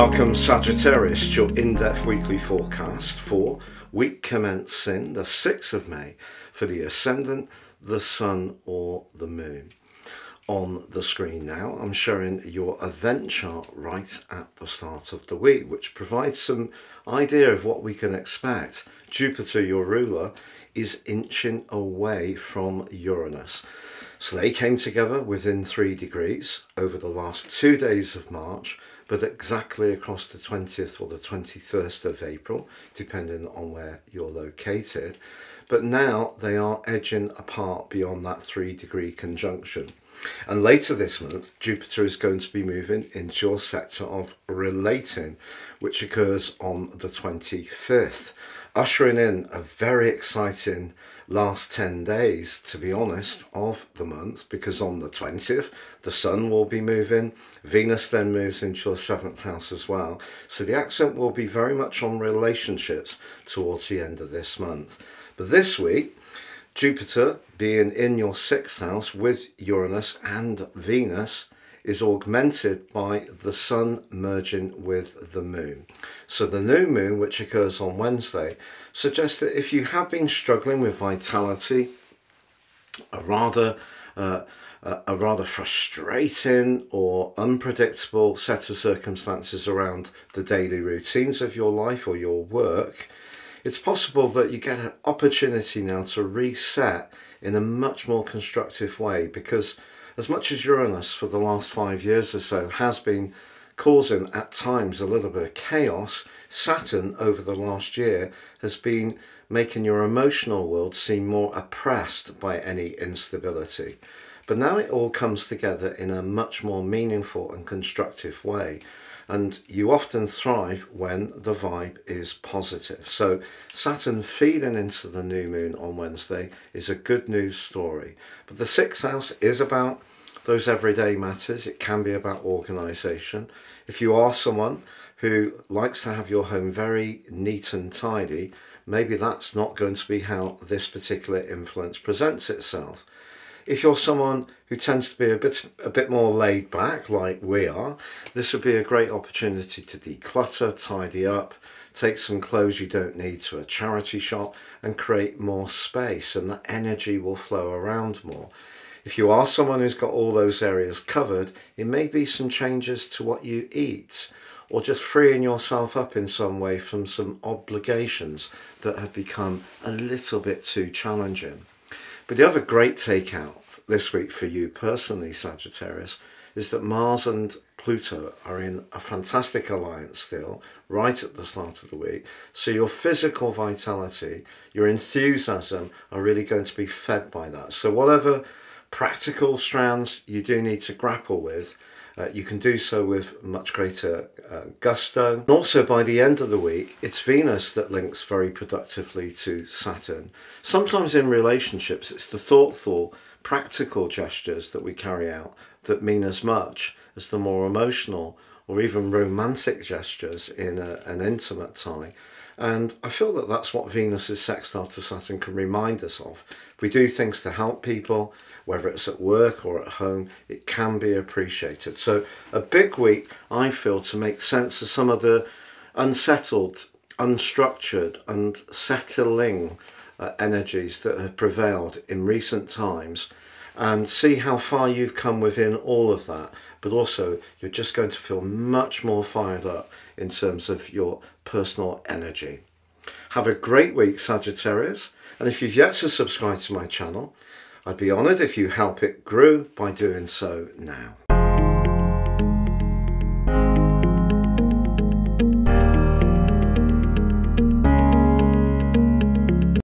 Welcome Sagittarius to your in-depth weekly forecast for week commencing the 6th of May for the Ascendant, the Sun or the Moon. On the screen now I'm showing your event chart right at the start of the week, which provides some idea of what we can expect. Jupiter, your ruler, is inching away from Uranus. So they came together within 3 degrees over the last 2 days of March, but exactly across the 20th or the 21st of April, depending on where you're located. But now they are edging apart beyond that 3 degree conjunction. And later this month, Jupiter is going to be moving into your sector of relating, which occurs on the 25th, ushering in a very exciting last 10 days, to be honest, of the month, because on the 20th the Sun will be moving, Venus then moves into your 7th house as well, so the accent will be very much on relationships towards the end of this month. But this week, Jupiter being in your 6th house with Uranus and Venus is augmented by the Sun merging with the Moon. So the new moon, which occurs on Wednesday, suggests that if you have been struggling with vitality, a rather frustrating or unpredictable set of circumstances around the daily routines of your life or your work, it's possible that you get an opportunity now to reset in a much more constructive way, because as much as Uranus for the last 5 years or so has been causing at times a little bit of chaos, Saturn over the last year has been making your emotional world seem more oppressed by any instability. But now it all comes together in a much more meaningful and constructive way. And you often thrive when the vibe is positive. So Saturn feeding into the new moon on Wednesday is a good news story. But the 6th house is about those everyday matters. It can be about organisation. If you are someone who likes to have your home very neat and tidy, maybe that's not going to be how this particular influence presents itself. If you're someone who tends to be a bit more laid back, like we are, this would be a great opportunity to declutter, tidy up, take some clothes you don't need to a charity shop and create more space, and the energy will flow around more. If you are someone who's got all those areas covered, it may be some changes to what you eat, or just freeing yourself up in some way from some obligations that have become a little bit too challenging. But the other great takeout this week for you personally, Sagittarius, is that Mars and Pluto are in a fantastic alliance still, right at the start of the week. So your physical vitality, your enthusiasm are really going to be fed by that. So whatever practical strands you do need to grapple with, you can do so with much greater gusto. And also by the end of the week, it's Venus that links very productively to Saturn. Sometimes in relationships, it's the thoughtful, practical gestures that we carry out that mean as much as the more emotional or even romantic gestures in an intimate tie. And I feel that that's what Venus's sextile to Saturn can remind us of. If we do things to help people, whether it's at work or at home, it can be appreciated. So a big week, I feel, to make sense of some of the unsettled, unstructured and settling energies that have prevailed in recent times, and see how far you've come within all of that. But also you're just going to feel much more fired up in terms of your personal energy. Have a great week, Sagittarius, and if you've yet to subscribe to my channel, I'd be honoured if you help it grow by doing so now.